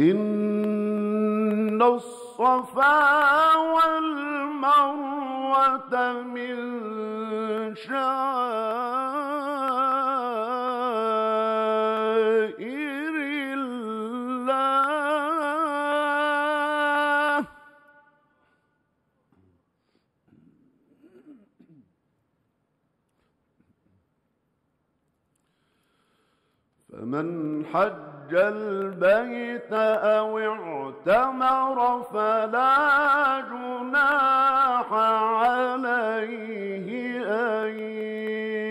إن الصفا والمروة من شعائر الله فمن حج البيت أو اعتمر فلا جناح عليه أن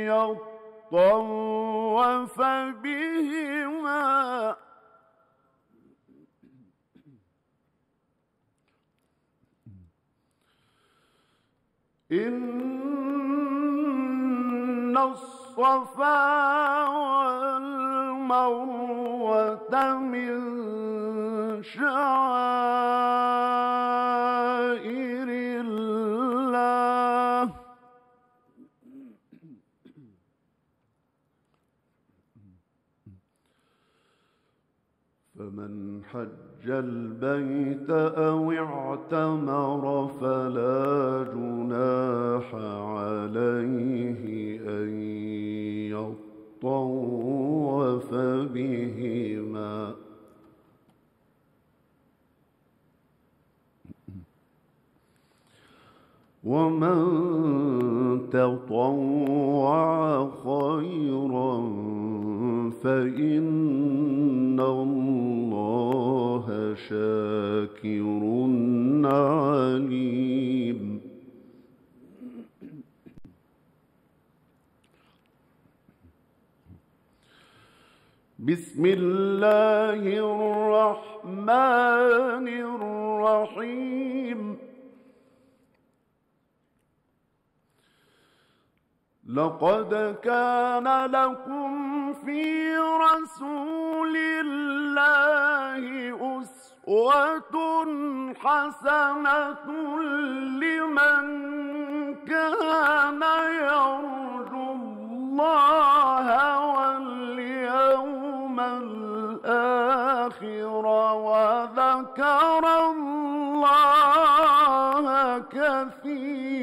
يطوف بهما إن الصفا والمروة من شعائر الله فمن حج البيت أو اعتمر فلا جناح عليه أن يطوف بهما ومن تطوع خيرا فإن الله شاكر عليم بسم الله الرحمن الرحيم لقد كان لكم في رسول الله أسوة حسنة لمن كان يرجو الله واليوم الآخر وذكر الله كثيرا.